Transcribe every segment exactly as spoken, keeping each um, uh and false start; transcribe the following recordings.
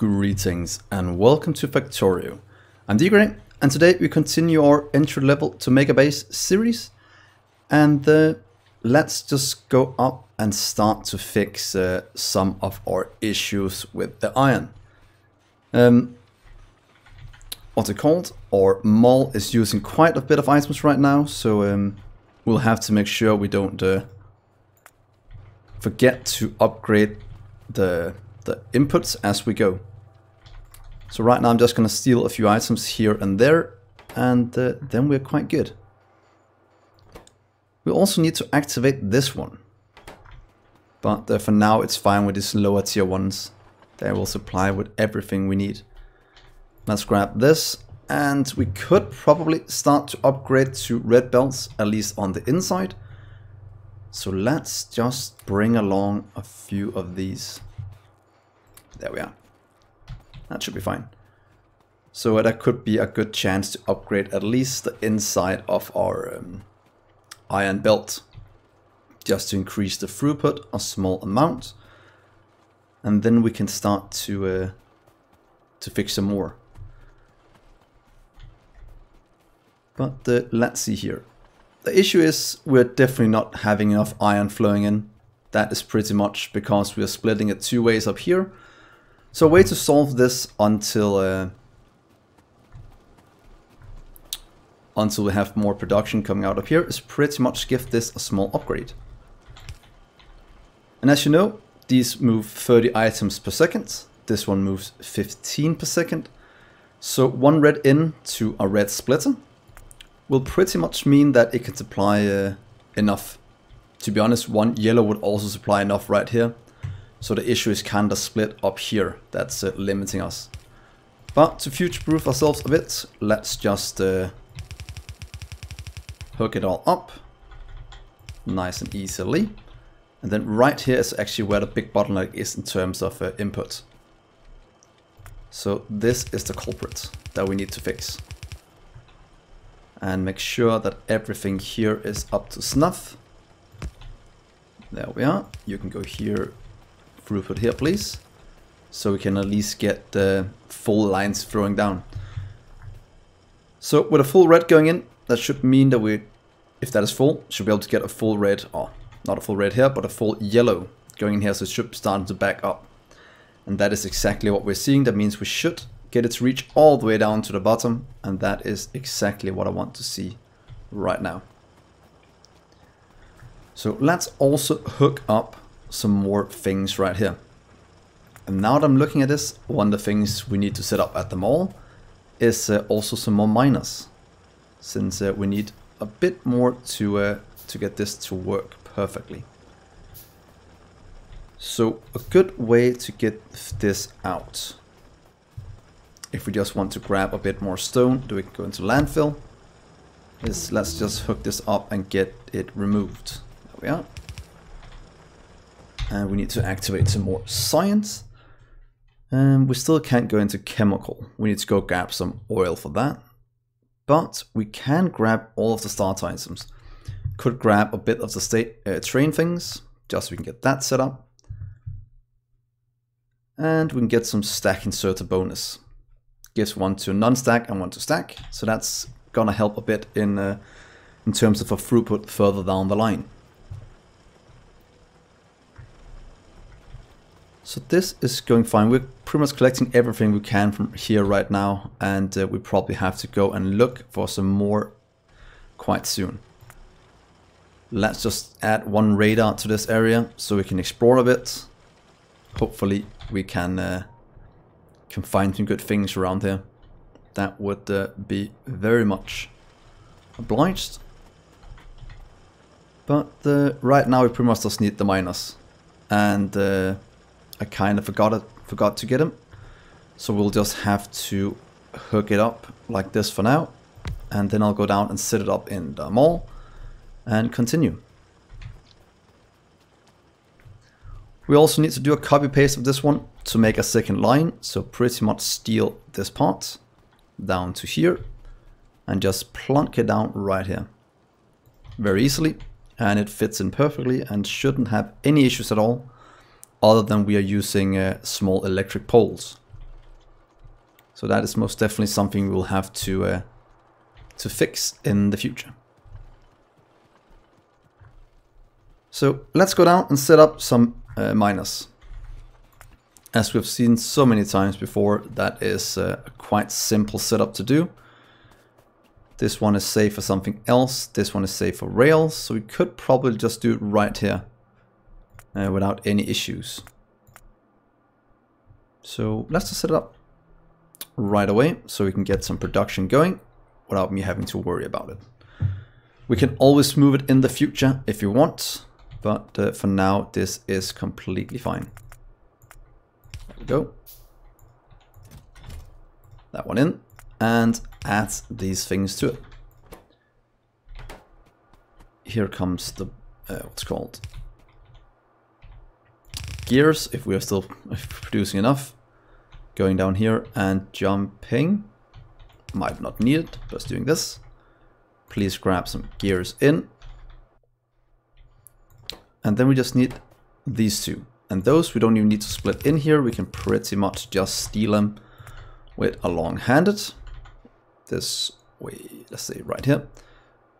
Greetings and welcome to Factorio. I'm D Gray, and today we continue our entry level to Make a Base series, and uh, let's just go up and start to fix uh, some of our issues with the iron. Um, what's it called? Our mall is using quite a bit of items right now, so um, we'll have to make sure we don't uh, forget to upgrade the the inputs as we go. So right now I'm just going to steal a few items here and there, and uh, then we're quite good. We also need to activate this one, but uh, for now it's fine with these lower tier ones. They will supply with everything we need. Let's grab this, and we could probably start to upgrade to red belts, at least on the inside. So let's just bring along a few of these. There we are. That should be fine. So uh, that could be a good chance to upgrade at least the inside of our um, iron belt, just to increase the throughput a small amount, and then we can start to uh, to fix some more. But uh, let's see here. The issue is we're definitely not having enough iron flowing in. That is pretty much because we are splitting it two ways up here. So a way to solve this until uh, until we have more production coming out of here is pretty much give this a small upgrade. And as you know, these move thirty items per second. This one moves fifteen per second. So one red in to a red splitter will pretty much mean that it can supply uh, enough. To be honest, one yellow would also supply enough right here. So the issue is kind of split up here. That's uh, limiting us. But to future-proof ourselves a bit, let's just uh, hook it all up nice and easily. And then right here is actually where the big bottleneck is in terms of uh, input. So this is the culprit that we need to fix. And make sure that everything here is up to snuff. There we are. You can go here. Throughput here, please, so we can at least get the uh, full lines flowing down. So with a full red going in, that should mean that we, if that is full, should be able to get a full red, or not a full red here, but a full yellow going in here, so it should start to back up. And that is exactly what we're seeing. That means we should get its reach all the way down to the bottom, and that is exactly what I want to see right now. So let's also hook up some more things right here. And now that I'm looking at this, one of the things we need to set up at the mall is uh, also some more miners, since uh, we need a bit more to uh, to get this to work perfectly. So a good way to get this out, if we just want to grab a bit more stone, do we go into landfill, is let's just hook this up and get it removed. There we are. And we need to activate some more science. Um, we still can't go into chemical. We need to go grab some oil for that. But we can grab all of the start items. Could grab a bit of the state, uh, train things, just so we can get that set up. And we can get some stack inserter bonus. Gives one to non-stack and one to stack. So that's gonna help a bit in, uh, in terms of a throughput further down the line. So this is going fine. We're pretty much collecting everything we can from here right now, and uh, we probably have to go and look for some more quite soon. Let's just add one radar to this area so we can explore a bit. Hopefully we can, uh, can find some good things around here. That would uh, be very much obliged. But uh, right now we pretty much just need the miners, and uh, I kind of forgot it, forgot to get them. So we'll just have to hook it up like this for now. And then I'll go down and set it up in the mall and continue. We also need to do a copy paste of this one to make a second line. So pretty much steal this part down to here and just plunk it down right here very easily. And it fits in perfectly and shouldn't have any issues at all. Other than we are using uh, small electric poles. So that is most definitely something we will have to uh, to fix in the future. So let's go down and set up some uh, miners. As we've seen so many times before, that is uh, a quite simple setup to do. This one is saved for something else. This one is saved for Rails. So we could probably just do it right here uh, without any issues. So let's just set it up right away so we can get some production going without me having to worry about it. We can always move it in the future if you want, but uh, for now this is completely fine. There we go. That one in, and add these things to it. Here comes the uh, what's called gears, if we are still producing enough. Going down here and jumping. Might not need it, just doing this. Please grab some gears in. And then we just need these two. And those we don't even need to split in here. We can pretty much just steal them with a long-handed. This way, let's say right here.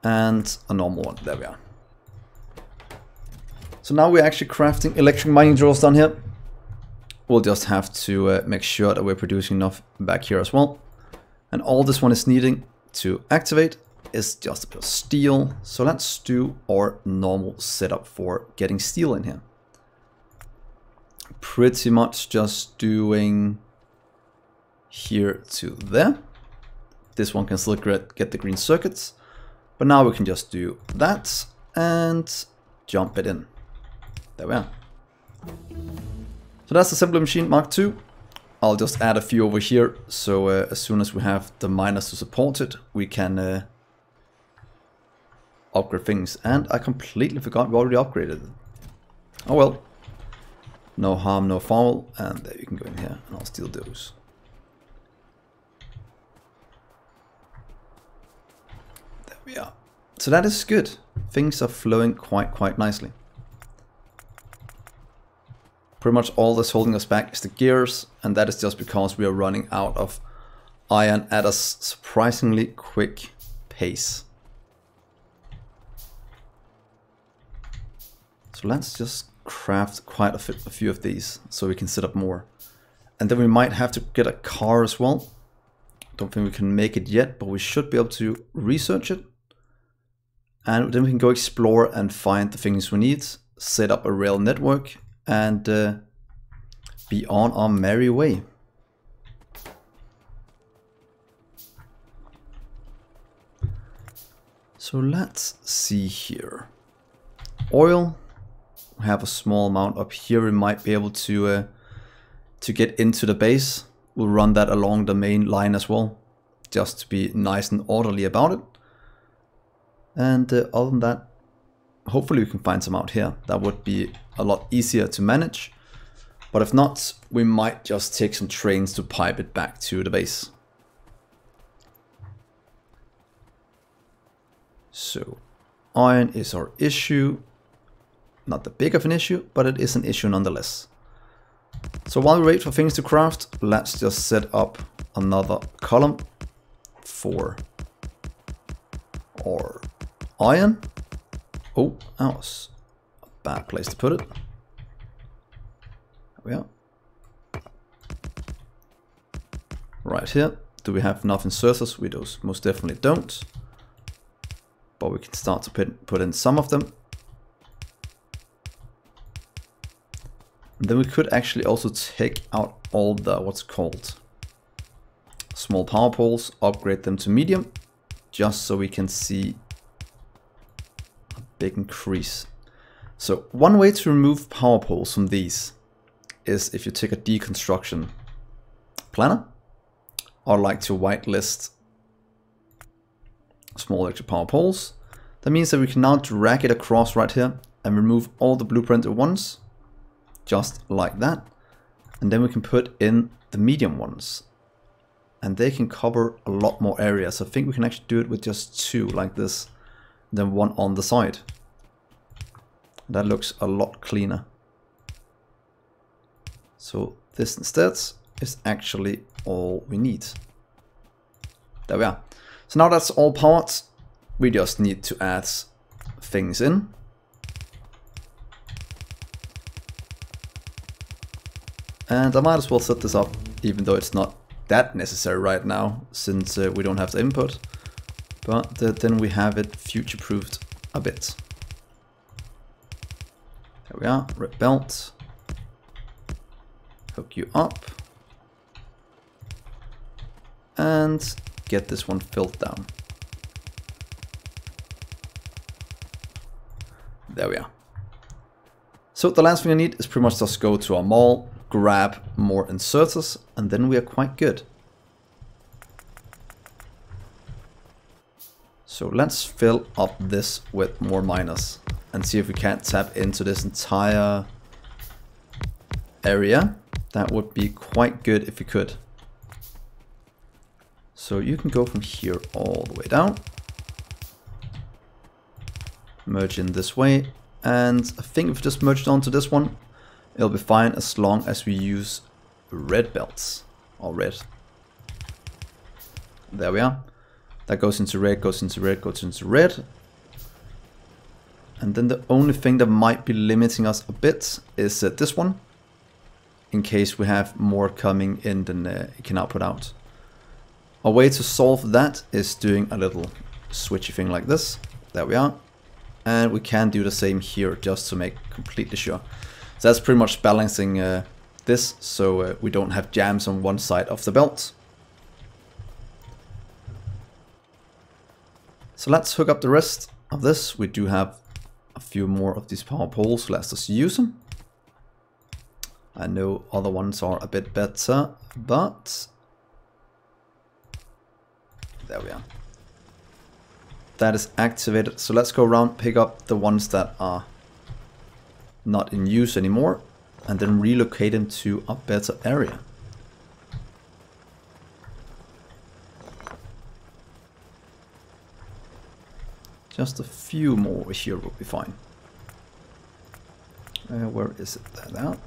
And a normal one, there we are. So now we're actually crafting electric mining drills down here. We'll just have to uh, make sure that we're producing enough back here as well. And all this one is needing to activate is just a bit of steel. So let's do our normal setup for getting steel in here. Pretty much just doing here to there. This one can still get the green circuits, but now we can just do that and jump it in. There we are. So that's the assembly machine Mark two. I'll just add a few over here, so uh, as soon as we have the miners to support it, we can uh, upgrade things. And I completely forgot we already upgraded it. Oh well. No harm, no foul. And there, you can go in here and I'll steal those. There we are. So that is good. Things are flowing quite, quite nicely. Pretty much all that's holding us back is the gears, and that is just because we are running out of iron at a surprisingly quick pace. So let's just craft quite a, a few of these so we can set up more. And then we might have to get a car as well. Don't think we can make it yet, but we should be able to research it. And then we can go explore and find the things we need, set up a rail network, and uh, be on our merry way. So let's see here. Oil, we have a small amount up here. We might be able to uh, to get into the base. We'll run that along the main line as well, just to be nice and orderly about it. And uh, other than that, hopefully we can find some out here. That would be a lot easier to manage. But if not, we might just take some trains to pipe it back to the base. So iron is our issue. Not that big of an issue, but it is an issue nonetheless. So while we wait for things to craft, let's just set up another column for our iron. Oh, that was a bad place to put it. There we are. Right here. Do we have enough inserters? We do. Most definitely don't. But we can start to put in some of them. And then we could actually also take out all the what's called small power poles, upgrade them to medium, just so we can see big increase. So one way to remove power poles from these is if you take a deconstruction planner or like to whitelist small electric power poles. That means that we can now drag it across right here and remove all the blueprint at once, just like that. And then we can put in the medium ones and they can cover a lot more area. So I think we can actually do it with just two like this, then one on the side. That looks a lot cleaner. So this instead is actually all we need. There we are. So now that's all powered. We just need to add things in. And I might as well set this up, even though it's not that necessary right now, since uh, we don't have the input. But uh, then we have it future-proofed a bit. There we are, red belt. Hook you up. And get this one filled down. There we are. So the last thing I need is pretty much just go to our mall, grab more inserters, and then we are quite good. So let's fill up this with more miners and see if we can't tap into this entire area. That would be quite good if we could. So you can go from here all the way down. Merge in this way. And I think if we just merge onto this one, it'll be fine as long as we use red belts or red. There we are. That goes into red, goes into red, goes into red. And then the only thing that might be limiting us a bit is uh, this one, in case we have more coming in than uh, it can output out. A way to solve that is doing a little switchy thing like this. There we are. And we can do the same here just to make completely sure. So that's pretty much balancing uh, this, so uh, we don't have jams on one side of the belt. So let's hook up the rest of this. We do have a few more of these power poles, so let's just use them. I know other ones are a bit better, but there we are. That is activated, so let's go around, pick up the ones that are not in use anymore, and then relocate them to a better area. Just a few more here will be fine. Uh, where is it? That out.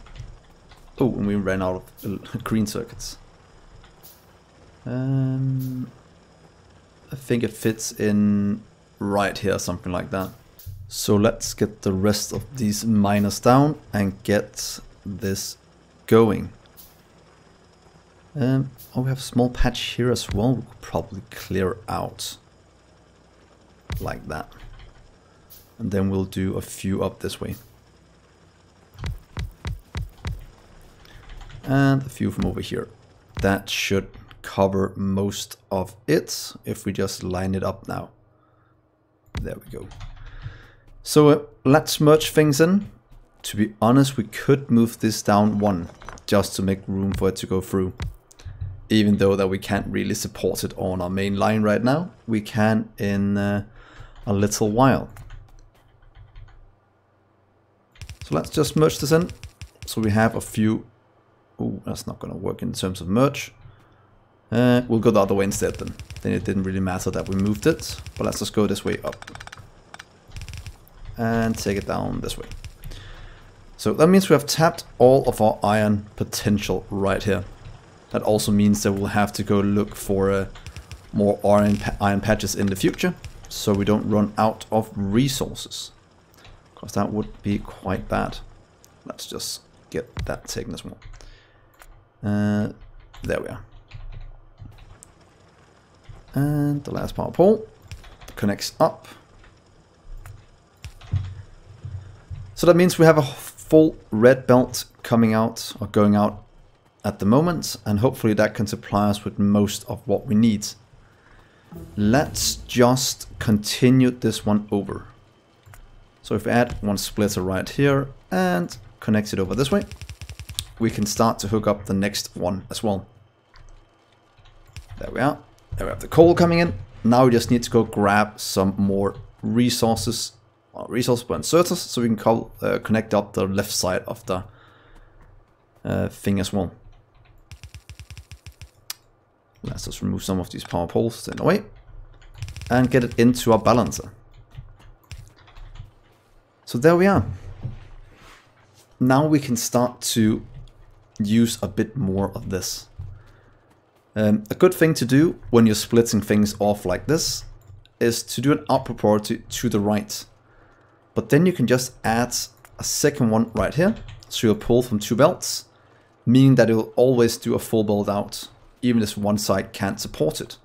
Oh, and we ran out of green circuits. Um, I think it fits in right here, something like that. So let's get the rest of these miners down and get this going. Um, oh, we have a small patch here as well. We could probably clear out like that. And then we'll do a few up this way. And a few from over here. That should cover most of it if we just line it up now. There we go. So uh, let's merge things in. To be honest, we could move this down one just to make room for it to go through. Even though that we can't really support it on our main line right now, we can in uh, a little while. So let's just merge this in. So we have a few. Oh, that's not going to work in terms of merge. Uh, we'll go the other way instead then. Then it didn't really matter that we moved it. But let's just go this way up. And take it down this way. So that means we have tapped all of our iron potential right here. That also means that we'll have to go look for uh, more iron, pa iron patches in the future, so we don't run out of resources, because that would be quite bad. Let's just get that taken as well. Uh, there we are. And the last power pole connects up. So that means we have a full red belt coming out or going out at the moment, and hopefully that can supply us with most of what we need. Let's just continue this one over. So if we add one splitter right here and connect it over this way, we can start to hook up the next one as well. There we are. There we have the coal coming in. Now we just need to go grab some more resources. Our resource for inserters, so we can call, uh, connect up the left side of the uh, thing as well. Let's just remove some of these power poles in the way and get it into our balancer. So there we are. Now we can start to use a bit more of this. Um, a good thing to do when you're splitting things off like this is to do an upper priority to the right. But then you can just add a second one right here, so you'll pull from two belts, meaning that it'll always do a full build out, even if one side can't support it.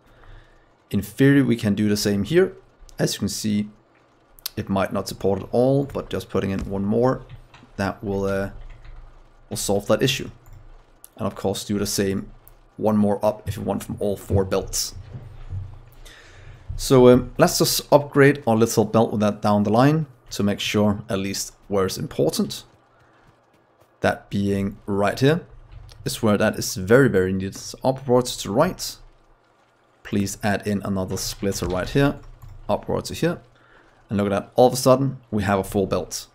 In theory, we can do the same here. As you can see, it might not support it all, but just putting in one more, that will, uh, will solve that issue. And of course, do the same one more up if you want from all four belts. So um, let's just upgrade our little belt with that down the line to make sure, at least where it's important, that being right here, is where that is very, very needed. So upwards to right, please add in another splitter right here, upwards to here, and look at that, all of a sudden we have a full belt.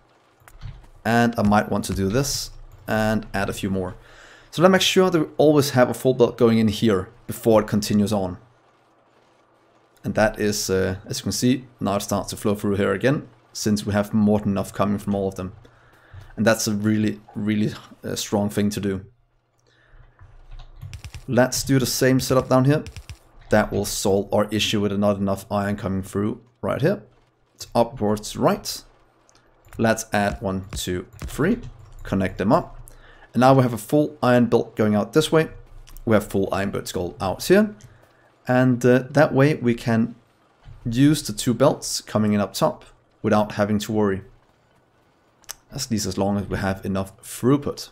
And I might want to do this and add a few more. So let's make sure that we always have a full belt going in here before it continues on. And that is, uh, as you can see, now it starts to flow through here again, since we have more than enough coming from all of them. And that's a really, really uh, strong thing to do. Let's do the same setup down here. That will solve our issue with not enough iron coming through right here. It's upwards right. Let's add one, two, three. Connect them up. And now we have a full iron belt going out this way. We have full iron bolts going out here. And uh, that way we can use the two belts coming in up top without having to worry. At least as long as we have enough throughput.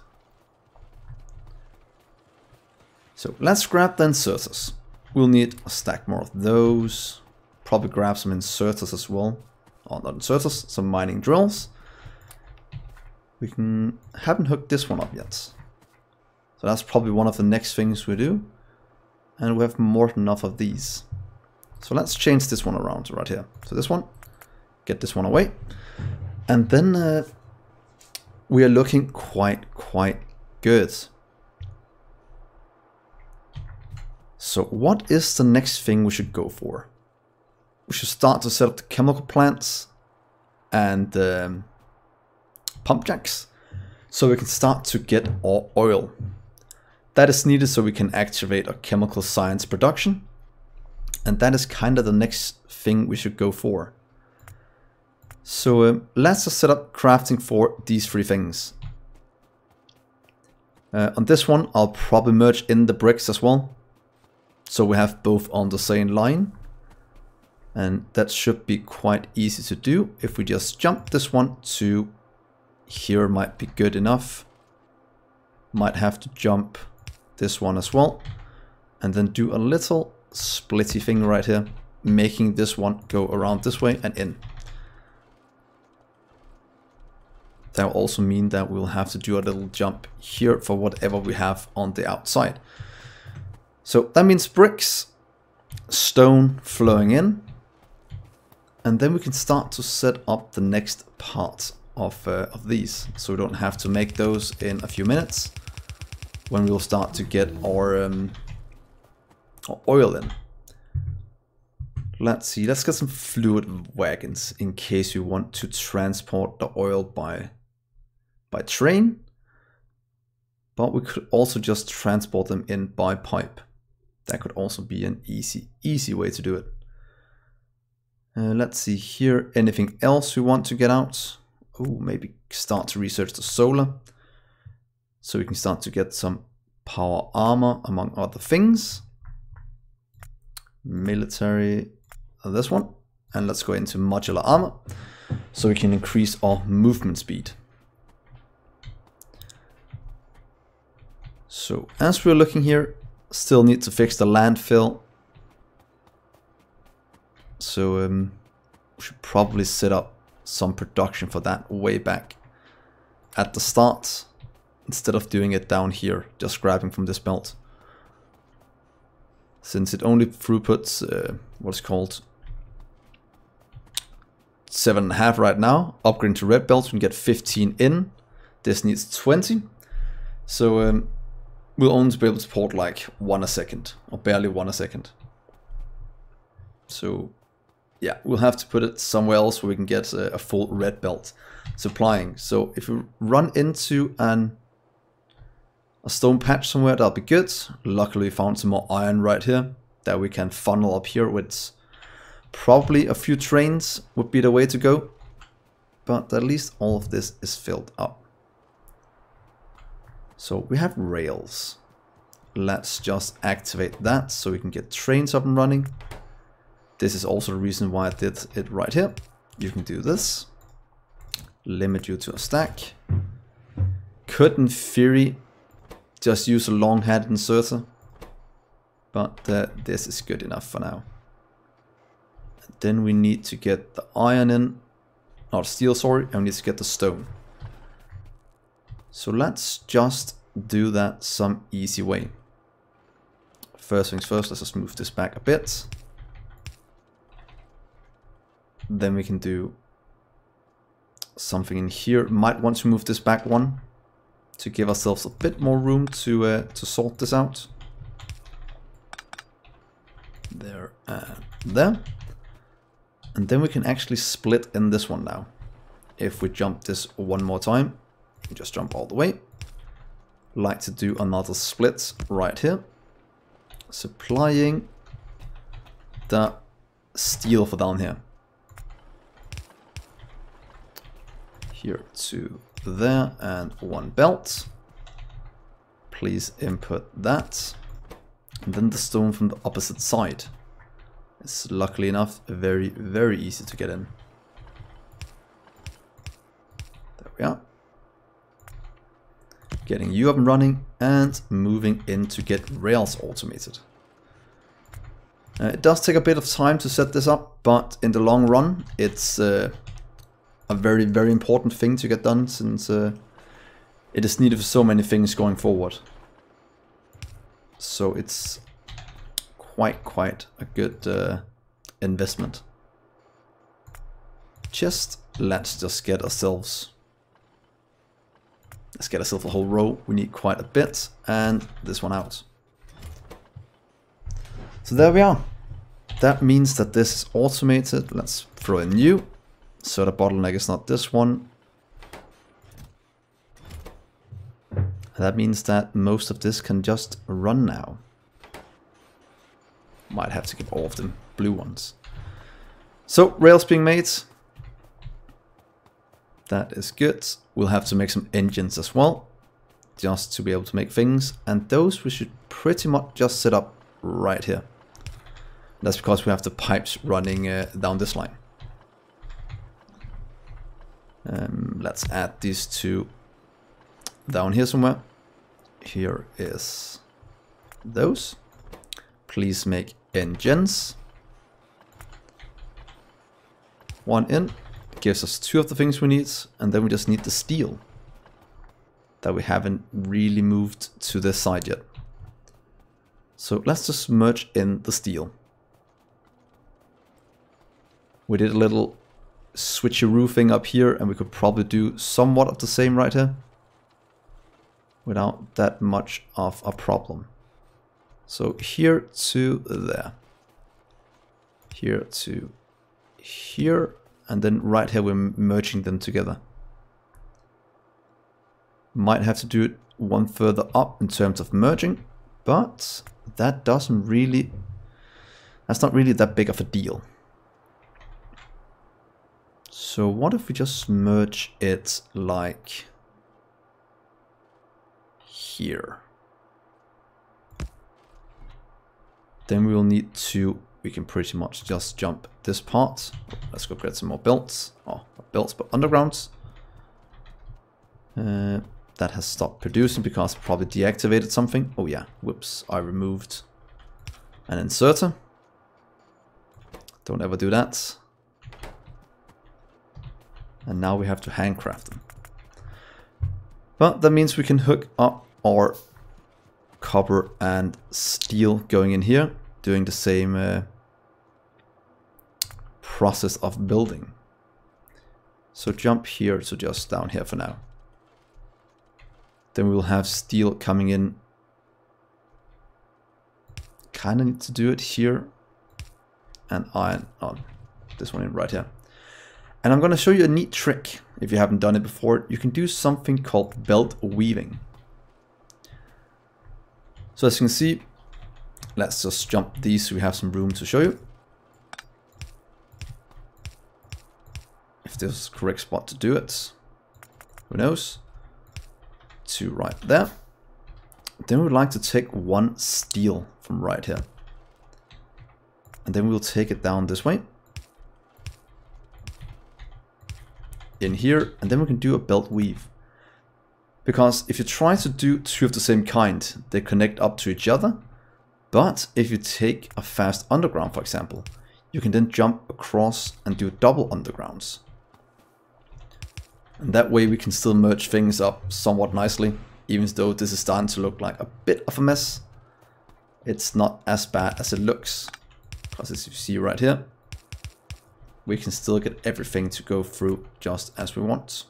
So let's grab the inserters. We'll need a stack more of those. Probably grab some inserters as well. Oh, not inserters, some mining drills. We can haven't hooked this one up yet. So that's probably one of the next things we do. And we have more than enough of these. So let's change this one around right here. So this one, get this one away. And then uh, we are looking quite, quite good. So what is the next thing we should go for? We should start to set up the chemical plants and um, pump jacks, so we can start to get our oil. That is needed so we can activate our chemical science production. And that is kind of the next thing we should go for. So um, let's just set up crafting for these three things. Uh, on this one, I'll probably merge in the bricks as well. So we have both on the same line. And that should be quite easy to do. If we just jump this one to here might be good enough. Might have to jump this one as well. And then do a little splitty thing right here, making this one go around this way and in. That will also mean that we'll have to do a little jump here for whatever we have on the outside. So that means bricks, stone flowing in, and then we can start to set up the next part of, uh, of these. So we don't have to make those in a few minutes when we'll start to get our, um, our oil in. Let's see, let's get some fluid wagons in case you want to transport the oil by by train. But we could also just transport them in by pipe. That could also be an easy, easy way to do it. Uh, let's see here, anything else we want to get out? Oh, maybe start to research the solar. So we can start to get some power armor, among other things. Military... this one, and let's go into modular armor so we can increase our movement speed. So as we're looking here, still need to fix the landfill, so um, we should probably set up some production for that way back at the start instead of doing it down here, just grabbing from this belt, since it only throughputs uh, what's called seven and a half right now. Upgrading to red belts, we can get fifteen in. This needs twenty. So um, we'll only be able to port like one a second, or barely one a second. So yeah, we'll have to put it somewhere else where we can get a, a full red belt supplying. So if we run into an a stone patch somewhere, that'll be good. Luckily we found some more iron right here that we can funnel up here with probably a few trains would be the way to go. But at least all of this is filled up. So we have rails. Let's just activate that so we can get trains up and running. This is also the reason why I did it right here. You can do this. Limit you to a stack. Could in theory just use a long-headed inserter. But uh, this is good enough for now. And then we need to get the iron in. Not steel, sorry. And we need to get the stone. So let's just do that some easy way. First things first, let's just move this back a bit. Then we can do something in here. Might want to move this back one to give ourselves a bit more room to, uh, to sort this out. There and there. And then we can actually split in this one now. If we jump this one more time, we just jump all the way. Like to do another split right here. Supplying the steel for down here. Here to there and one belt. Please input that. And then the stone from the opposite side. It's luckily enough very, very easy to get in. There we are. Getting you up and running and moving in to get rails automated. Uh, it does take a bit of time to set this up, but in the long run, it's uh, a very, very important thing to get done since uh, it is needed for so many things going forward. So it's quite, quite a good uh, investment. Just, let's just get ourselves, let's get ourselves a whole row. We need quite a bit, and this one out. So there we are. That means that this is automated. Let's throw in new, so the bottleneck is not this one. That means that most of this can just run now. Might have to keep all of them blue ones. So rails being made. That is good. We'll have to make some engines as well, just to be able to make things. And those we should pretty much just set up right here. That's because we have the pipes running uh, down this line. Um, let's add these two down here somewhere. Here is those. Please make engines. One in. Gives us two of the things we need, and then we just need the steel that we haven't really moved to this side yet. So let's just merge in the steel. We did a little switcheroo thing up here, and we could probably do somewhat of the same right here without that much of a problem. So here to there, here to here. And then right here, we're merging them together. Might have to do it one further up in terms of merging, but that doesn't really, that's not really that big of a deal. So what if we just merge it like here? Then we will need to, we can pretty much just jump this part. Let's go get some more belts. Oh, not belts, but undergrounds. Uh, that has stopped producing because probably deactivated something. Oh yeah, whoops, I removed an inserter. Don't ever do that. And now we have to handcraft them. But that means we can hook up our copper and steel going in here, doing the same uh, process of building. So jump here, so just down here for now. Then we'll have steel coming in. Kind of need to do it here. And iron on this one in right here. And I'm going to show you a neat trick. If you haven't done it before, you can do something called belt weaving. So as you can see, let's just jump these so we have some room to show you. If this is the correct spot to do it, who knows? Two right there. Then we would like to take one steel from right here. And then we'll take it down this way. In here, and then we can do a belt weave. Because if you try to do two of the same kind, they connect up to each other. But if you take a fast underground, for example, you can then jump across and do double undergrounds. And that way we can still merge things up somewhat nicely, even though this is starting to look like a bit of a mess. It's not as bad as it looks, because as you see right here, we can still get everything to go through just as we want.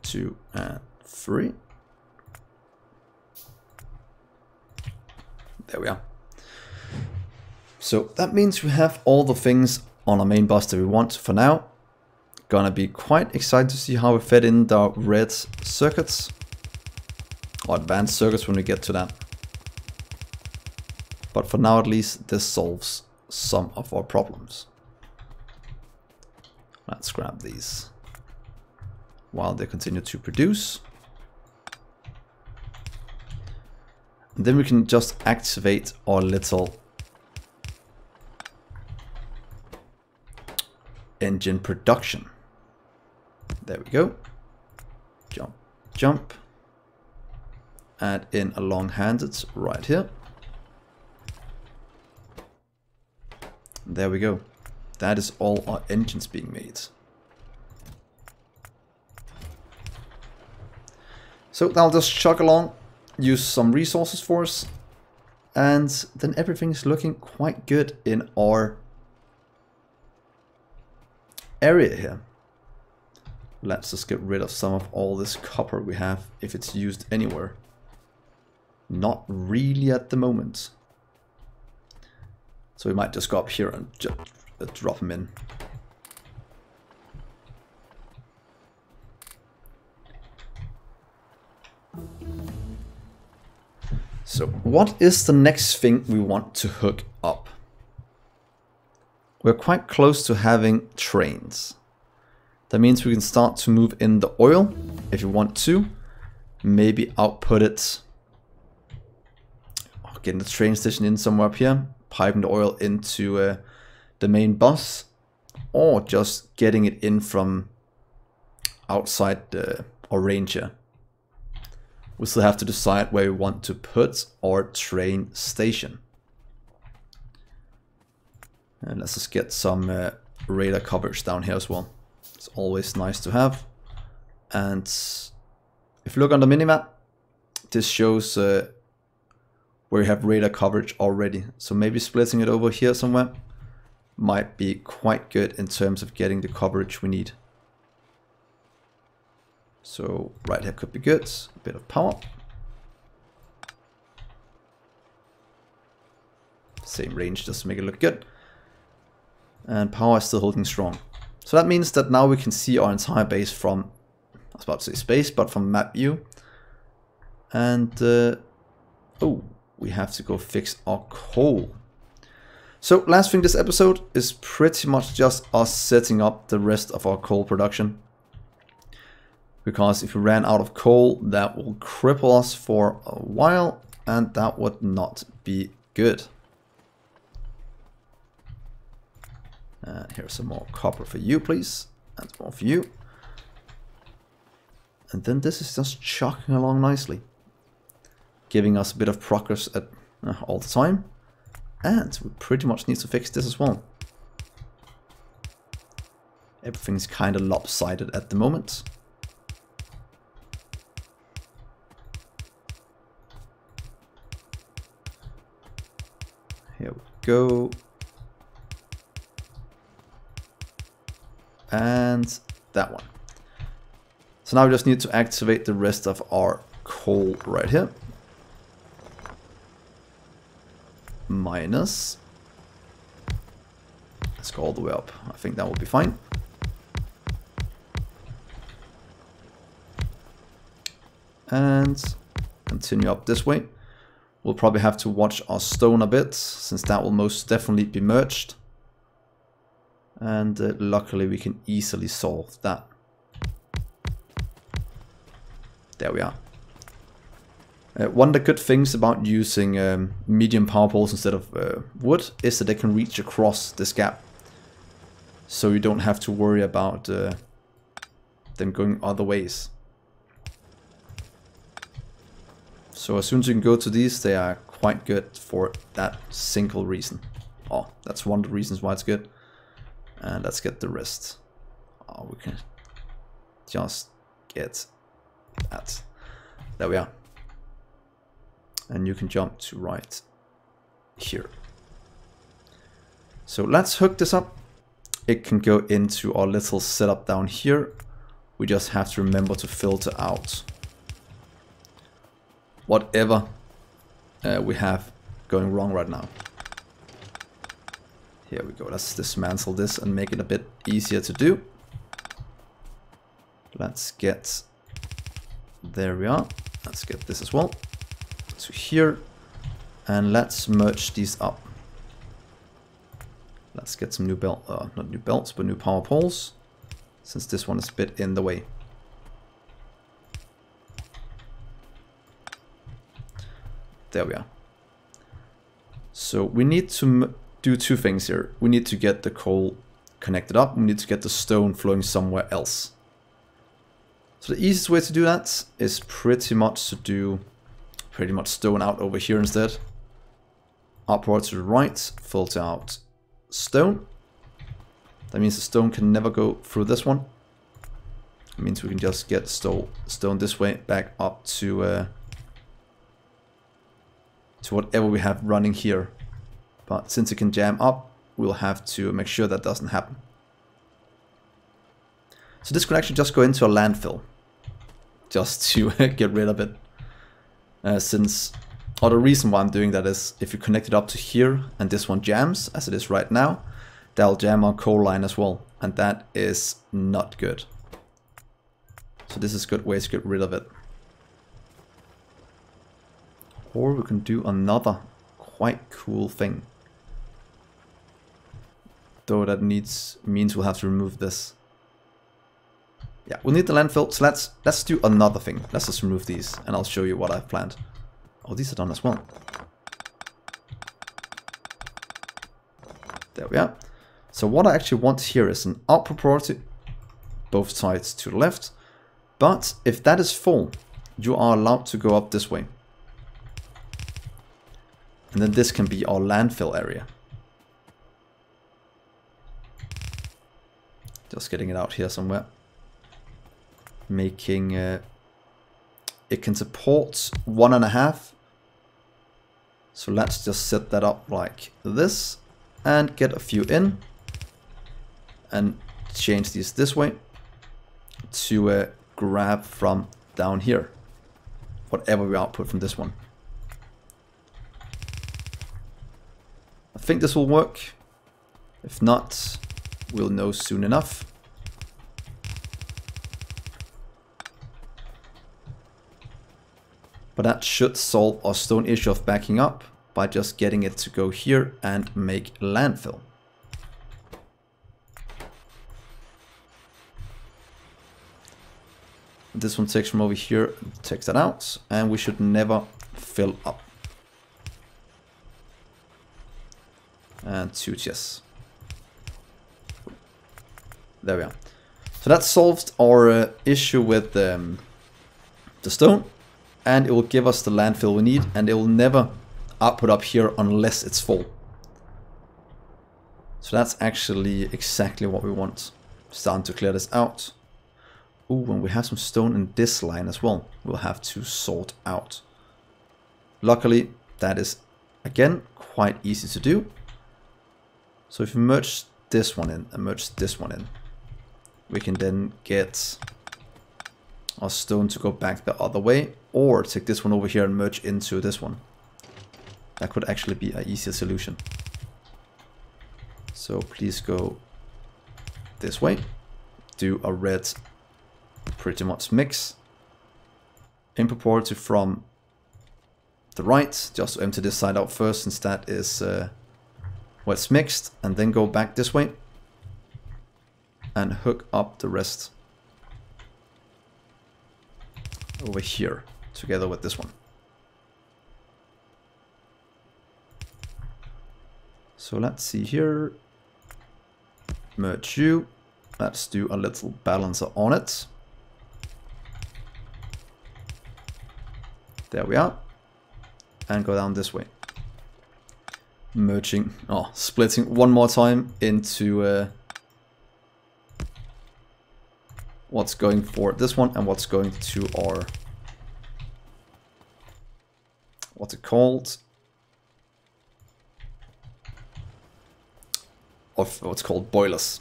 Two and three. There we are. So that means we have all the things on our main bus that we want for now. Gonna be quite excited to see how we fit in the red circuits, or advanced circuits, when we get to that. But for now at least, this solves some of our problems. Let's grab these while they continue to produce. And then we can just activate our little engine production. There we go. Jump, jump. Add in a long-handed right here. There we go. That is all our engines being made. So now just chug along, use some resources for us, and then everything is looking quite good in our area here. Let's just get rid of some of all this copper we have, if it's used anywhere. Not really at the moment. So we might just go up here and just drop them in. So what is the next thing we want to hook up? We're quite close to having trains. That means we can start to move in the oil if you want to. Maybe output it. Oh, getting the train station in somewhere up here. Piping the oil into uh, the main bus, or just getting it in from outside the Oranger. We still have to decide where we want to put our train station. And let's just get some uh, radar coverage down here as well. It's always nice to have. And if you look on the minimap, this shows uh, where you have radar coverage already. So maybe splitting it over here somewhere might be quite good in terms of getting the coverage we need. So right here could be good, a bit of power. Same range just to make it look good. And power is still holding strong. So that means that now we can see our entire base from, I was about to say space, but from map view. And, uh, oh, we have to go fix our coal. So last thing this episode is pretty much just us setting up the rest of our coal production. Because if we ran out of coal, that will cripple us for a while, and that would not be good. And here's some more copper for you, please. And more for you. And then this is just chugging along nicely, giving us a bit of progress at uh, all the time. And we pretty much need to fix this as well. Everything's kind of lopsided at the moment. Here we go. And that one. So now we just need to activate the rest of our coal right here. Minus, let's go all the way up. I think that will be fine. and continue up this way. We'll probably have to watch our stone a bit, since that will most definitely be merged. And uh, luckily we can easily solve that. There we are. Uh, one of the good things about using um, medium power poles instead of uh, wood is that they can reach across this gap. So you don't have to worry about uh, them going other ways. So as soon as you can go to these, they are quite good for that single reason. Oh, that's one of the reasons why it's good. And let's get the rest. Oh, we can just get that. There we are. And you can jump to right here. So let's hook this up. It can go into our little setup down here. We just have to remember to filter out whatever uh, we have going wrong right now. Here we go. Let's dismantle this and make it a bit easier to do. Let's get, there we are. Let's get this as well to here, and let's merge these up. Let's get some new belt, uh, not new belts, but new power poles, since this one is a bit in the way. There we are. So we need to m do two things here. We need to get the coal connected up. We need to get the stone flowing somewhere else. So the easiest way to do that is pretty much to do pretty much stone out over here instead. Upward to the right, filter out stone. That means the stone can never go through this one. It means we can just get stone stone this way back up to uh, to whatever we have running here. But since it can jam up, we'll have to make sure that doesn't happen. So this could actually just go into a landfill, just to get rid of it. Uh, since, or the reason why I'm doing that is, if you connect it up to here and this one jams, as it is right now, that'll jam our coal line as well, and that is not good. So this is a good way to get rid of it. Or we can do another quite cool thing. Though that needs means we'll have to remove this. Yeah, we'll need the landfill, so let's let's do another thing. Let's just remove these, and I'll show you what I've planned. Oh, these are done as well. There we are. So what I actually want here is an upward priority, both sides to the left. But if that is full, you are allowed to go up this way. And then this can be our landfill area. Just getting it out here somewhere. Making uh, it can support one and a half. So let's just set that up like this and get a few in and change these this way to uh, grab from down here, whatever we output from this one. I think this will work. If not, we'll know soon enough. But that should solve our stone issue of backing up by just getting it to go here and make landfill. This one takes from over here, takes that out, and we should never fill up. And two chests. There we are. So that solved our uh, issue with um, the stone. And it will give us the landfill we need, and it will never output up here unless it's full. So that's actually exactly what we want. Starting to clear this out. Ooh, and we have some stone in this line as well. We'll have to sort out. Luckily, that is, again, quite easy to do. So if we merge this one in and merge this one in, we can then get our stone to go back the other way, or take this one over here and merge into this one. That could actually be an easier solution. So please go this way, do a red pretty much mix. input priority from the right, just to empty this side out first, since that is uh, where it's mixed, and then go back this way and hook up the rest over here together with this one. So let's see here, merge you, let's do a little balancer on it. There we are, and go down this way. Merging, oh, splitting one more time into uh, what's going for this one and what's going to our, what's it called? Of what's called boilers.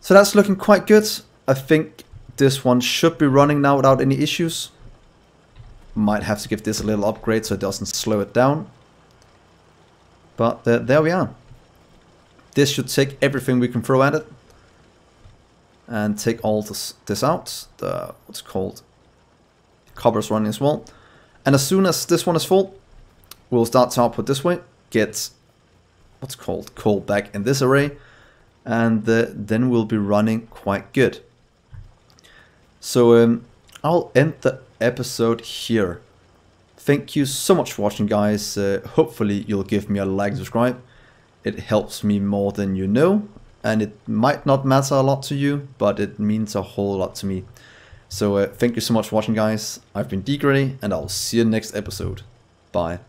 So that's looking quite good. I think this one should be running now without any issues. Might have to give this a little upgrade so it doesn't slow it down. But uh, there we are. This should take everything we can throw at it. And take all this, this out. The, what's called copper's running as well. And as soon as this one is full, we'll start to output this way. Get what's called coal back in this array. And uh, then we'll be running quite good. So um, I'll end the episode here. Thank you so much for watching, guys. Uh, hopefully you'll give me a like and subscribe. It helps me more than you know, and it might not matter a lot to you, but it means a whole lot to me. So uh, thank you so much for watching, guys. I've been D Gray, and I'll see you next episode. Bye.